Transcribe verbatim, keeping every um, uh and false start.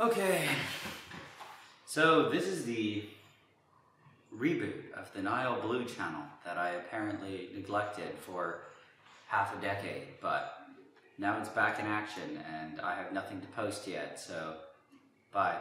Okay, so this is the reboot of the Nile Blue channel that I apparently neglected for half a decade, but now it's back in action and I have nothing to post yet, so bye.